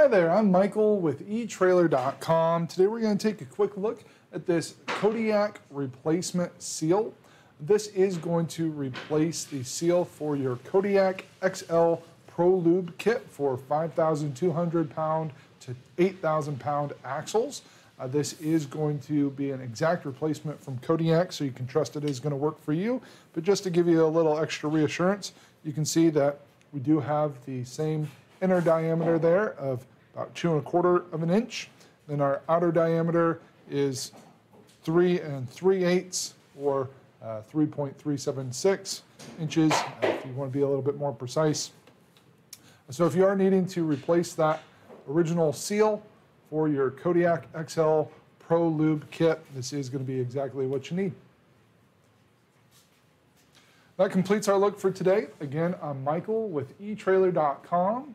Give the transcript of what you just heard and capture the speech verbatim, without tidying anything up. Hi there, I'm Michael with e Trailer dot com. Today we're going to take a quick look at this Kodiak replacement seal. This is going to replace the seal for your Kodiak X L Pro Lube kit for five thousand two hundred pound to eight thousand pound axles. Uh, this is going to be an exact replacement from Kodiak, so you can trust it is going to work for you. But just to give you a little extra reassurance, you can see that we do have the same inner diameter there of about two and a quarter of an inch. Then our outer diameter is three and three eighths, or uh, three point three seven six inches, uh, if you want to be a little bit more precise. So if you are needing to replace that original seal for your Kodiak X L Pro Lube kit, this is going to be exactly what you need. That completes our look for today. Again, I'm Michael with e Trailer dot com.